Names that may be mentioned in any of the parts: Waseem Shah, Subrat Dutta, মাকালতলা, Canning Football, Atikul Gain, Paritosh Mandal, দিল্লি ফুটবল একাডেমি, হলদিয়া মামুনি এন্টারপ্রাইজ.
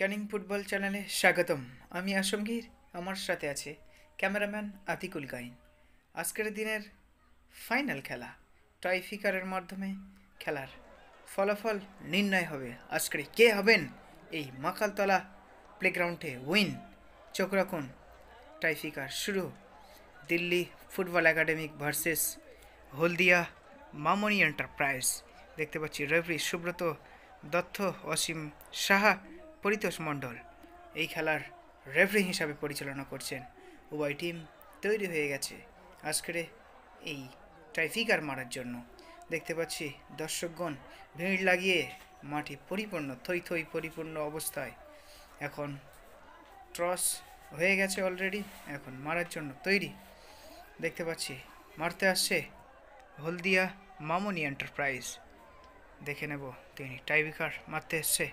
Canning football चैनले स्वागतम। आमी आसमगीर, आमार साथे आछे कैमरामैन आतिकुल गाइन। आजकेर दिनेर फाइनल खेला टाइफिकारेर माध्यमे खेलार फलाफल निर्णय होबे। आजके के हबेन एई माकालतला प्लेग्राउंडे उइन। चोख राखुन, टाइफिकार शुरू। Delhi football academy versus Haldia Mamuni enterprise. देखते पाচ্ছি रेफारी सुब्रत दत्त, वसीम शाह, परितोष मंडल ये खेलार रेफारी हिसाब से परिचालना करছেন। उभय टीम तैरि हो गए आजकेर এই टाइफिकार मारार जन्य। देखते पाচ্ছি दर्शकगण भीड़ लागिए माटी परिपूर्ण थई थई परिपूर्ण अवस्थाय। एखन ट्रस हो गए अलरेडी, एखन मारार जन्य तैरि। देखते पाচ্ছি मारते आसছে हलदिया मामुनी एंटरप्राइज। देखे नेब तिनि टाइफिकार मारते आसছে।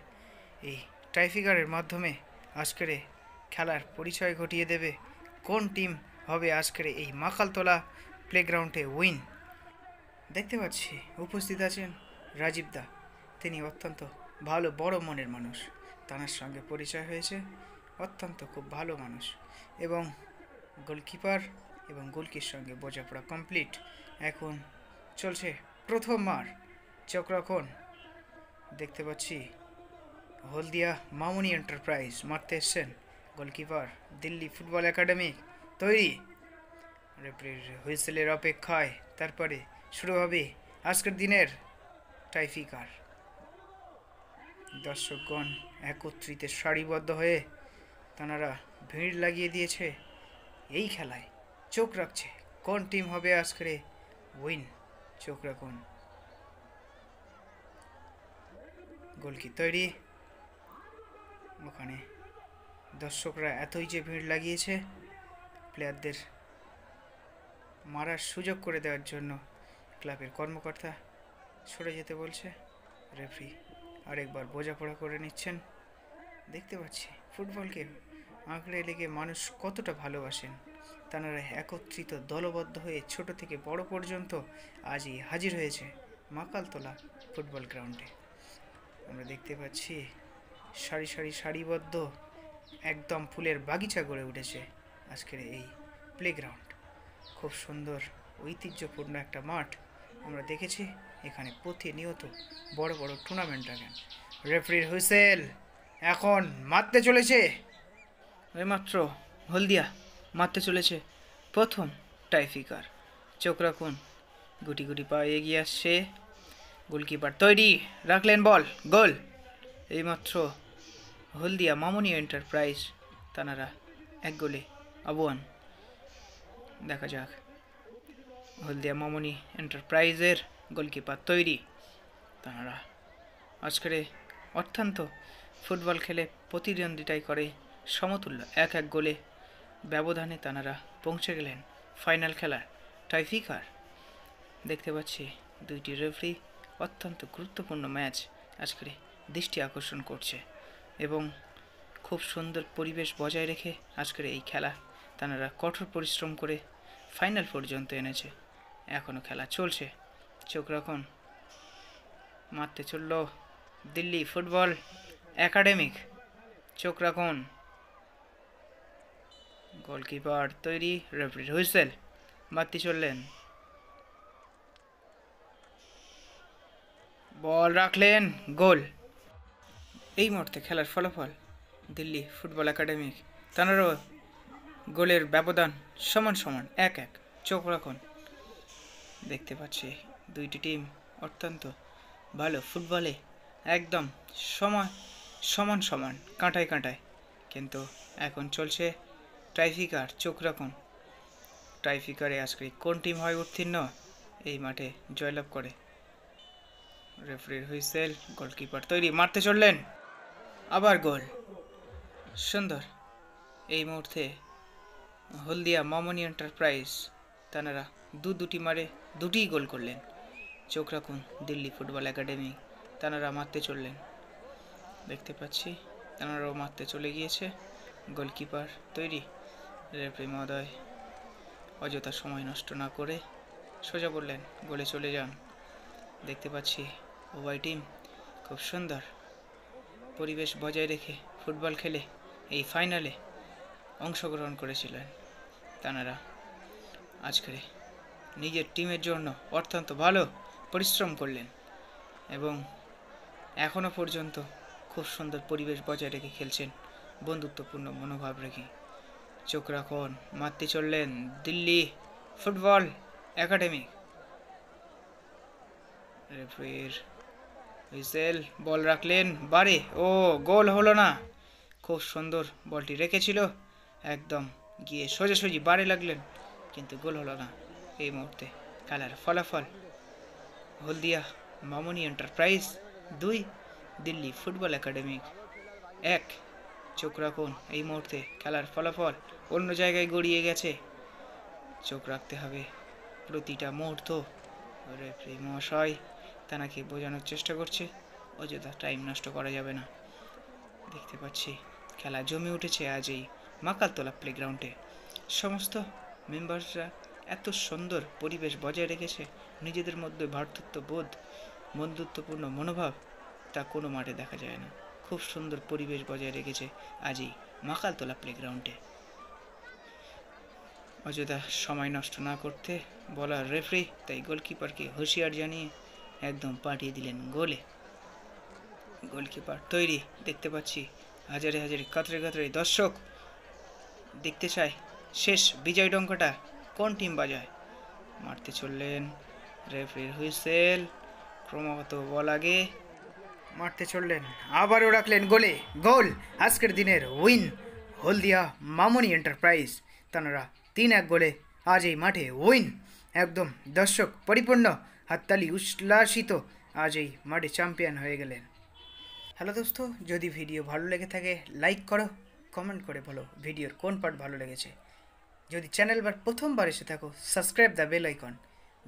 এই टाइफिकारेर माध्यमे आजकेर खेलार परिचय घटिए देबे कोन टीम होबे आजकेर এই माकालतला प्लेग्राउंडे उइन। देखते पाচ্ছি उपस्थित आছেন राजीव दा। तिनि अत्यंत भालो बड़ो मनेर मानुष, तानार संगे परिचय हयेछे। अत्यंत खूब भालो मानुष एवं गोलकीपार एवं गोलकीर संगे बोझापड़ा कमप्लीट। एखन चलछे प्रथम मार। चोख राखुन, देखते पाচ্ছি हलदिया मामुनी एंटरप्राइज मारते एसेन। गोलकीपार दिल्ली फुटबल एकाडेमी तैरि। रेफारिर হুইসেলের अपेक्षाय तारपरे शुरू होबे आजकेर दिनेर टाइफिकार। दर्शकगण एकत्रित सारिबद्ध हये तानारा भीड़ लागिए दिएछे एई खेलाय। चोख राखछे कोन टीम होबे आजकेर उइन। चोख राखुन, गोलकी तैरि। ওখানে দর্শকরা এতই যে ভিড় লাগিয়েছে প্লেয়ারদের মারার সুযোগ করে দেওয়ার জন্য ক্লাবের কর্মকর্তা সরে যেতে বলছে। রেফারি আরেকবার বোঝাপড়া করে নিচ্ছেন। দেখতে পাচ্ছি ফুটবলকে আঁকড়ে লেগে মানুষ কতটা ভালোবাসেন তারা একত্রিত দলবদ্ধ হয়ে ছোট থেকে বড় পর্যন্ত আজই হাজির হয়েছে মাকালতলা ফুটবল গ্রাউন্ডে। আমরা দেখতে পাচ্ছি सारी सारी सारिबद्ध एकदम फुलेर बागिचा गड़े उठेছে आजकेर এই প্লেগ্রাউন্ড। खूब सुंदर ऐतिह्यपूर्ण एक माठ आमरा देखेছি। এখানে प्रतिनियत बड़ बड़ टूर्नामेंट आगे। रेफारिর হুইসেল এখন মারতে চলেছে। এইমাত্র হলদিয়া মারতে চলেছে प्रथम টাইফিকার। চোখ রাখুন, গুটি গুটি পা এগিয়ে আসছে। গোলকিপার তৈরি, রাখলেন বল, গোল। এইমাত্র হলদিয়া মামুনি এন্টারপ্রাইজ তানারা এক গোলে আবওয়ান। দেখা যাক হলদিয়া মামুনি এন্টারপ্রাইজের গোলকিপার তৈরি। তানারা আজকের অত্যন্ত ফুটবল খেলে প্রতিদ্বন্দ্বিতাই করে সমতুল্য। এক এক গোলে ব্যবধানে তানারা পৌঁছে গেলেন ফাইনাল খেলার টাইফিকার। দেখতে পাচ্ছি দুইটি রেফারি অত্যন্ত গুরুত্বপূর্ণ ম্যাচ আজকের दृष्टि आकर्षण करছে এবং खूब सुंदर परिवेश बजाय रेखे आजकेर এই খেলা তানারা कठोर परिश्रम করে फाइनल পর্যন্ত এনেছে। এখনো খেলা চলছে। চোখ রাখুন, মারতে চলল দিল্লি ফুটবল একাডেমি। চোখ রাখুন, গোলকিপার তৈরি, রেফারির হুইসেল, মারতে চললেন, বল রাখলেন, গোল। এই মুহূর্তে খেলার ফলাফল দিল্লি ফুটবল একাডেমি তানারও গোলের ব্যবধান সমান সমান ১-১। চোখ রাখুন, দেখতে পাচ্ছি দুইটি টিম অত্যন্ত ভালো ফুটবলে একদম সমান সমান কাঁটায় কাঁটায়, কিন্তু এখন চলছে টাইফিকার। চোখ রাখুন, টাইফিকারে আজকে কোন টিম হয় উত্তীর্ণ এই মাঠে জয়লাভ করে। রেফারির হুইসেল, গোলকিপার তৈরি, মারতে চললেন, आबार गोल। सुंदर এই মুহূর্তে হলদিয়া মামুনি এন্টারপ্রাইজ তানারা দুটি মারে দুটি গোল করলেন। চোখ রাখুন, দিল্লি ফুটবল একাডেমি তানারা মারতে চললেন। দেখতে পাচ্ছি তানারাও মারতে চলে গিয়েছে। গোলকিপার তৈরি। রেফারি মহোদয় অযথা সময় নষ্ট না করে সোজা করলেন, গোলে চলে যান। দেখতে পাচ্ছি উভয় টিম খুব সুন্দর পরিবেশ বজায় রেখে ফুটবল খেলে এই ফাইনালে অংশগ্রহণ করেছিলেন। তানারা আজকের নিজের টিমের জন্য অত্যন্ত ভালো পরিশ্রম করলেন এবং এখনো পর্যন্ত খুব সুন্দর পরিবেশ বজায় রেখে খেলছেন বন্ধুত্বপূর্ণ মনোভাব রেখে। চোখ রাখুন, মারতে চললেন দিল্লি ফুটবল একাডেমি। রেফারির হুইসেল, বল রাখলেন বারে, ও গোল হলো না। খুব সুন্দর বলটি রেখেছিল, একদম গিয়ে সোজাসুজি বারে লাগলেন কিন্তু গোল হলো না। এই মুহূর্তে খেলার ফলাফল হলদিয়া মামুনি এন্টারপ্রাইজ 2, দিল্লি ফুটবল একাডেমি 1। চোখ রাখুন, এই মুহূর্তে খেলার ফলাফল অন্য জায়গায় গড়িয়ে গেছে। চোখ রাখতে হবে প্রতিটা মুহূর্ত। রেফারি মহাশয় তানাকে বোঝানোর চেষ্টা করছে অযথা টাইম নষ্ট করা যাবে না। দেখতে পাচ্ছি খেলা জমে উঠেছে আজ এই মাকালতলা প্লেগ্রাউন্ডে। সমস্ত মেম্বার্সরা এত সুন্দর পরিবেশ বজায় রেখেছে, নিজেদের মধ্যে ভ্রাতৃত্ববোধ, বন্ধুত্বপূর্ণ মনোভাব তা কোনো মাঠে দেখা যায় না। খুব সুন্দর পরিবেশ বজায় রেখেছে আজ এই মাকালতলা প্লেগ্রাউন্ডে। অযথা সময় নষ্ট না করতে বলার রেফারি তাই গোলকিপারকে হুঁশিয়ার জানিয়ে একদম পাঠিয়ে দিলেন গোলে। গোলকিপার তৈরি, দেখতে পাচ্ছি হাজারে হাজারে কাতরে কাতরে দর্শক দেখতে চায় শেষ বিজয় ডঙ্কাটা কোন টিম বাজায়। মারতে চললেন, রেফারির হুইসেল, ক্রমাগত বল আগে, মারতে চললেন, আবারও রাখলেন গোলে। গোল, আজকের দিনের উইন হলদিয়া মামুনি এন্টারপ্রাইজ। তানারা 3-1 গোলে আজ এই মাঠে উইন। একদম দর্শক পরিপূর্ণ হাততালি উচ্ছ্বাসিত, আজ এই মাঠে চ্যাম্পিয়ন হয়ে গেলেন। হ্যালো দোস্ত, যদি ভিডিও ভালো লেগে থাকে লাইক করো, কমেন্ট করে বলো ভিডিওর কোন পার্ট ভালো লেগেছে। যদি চ্যানেলবার প্রথমবার এসে থাকো সাবস্ক্রাইব দ্য বেল আইকন।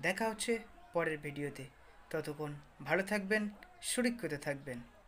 দেখা হচ্ছে পরের ভিডিওতে, ততক্ষণ ভালো থাকবেন, সুরক্ষিত থাকবেন।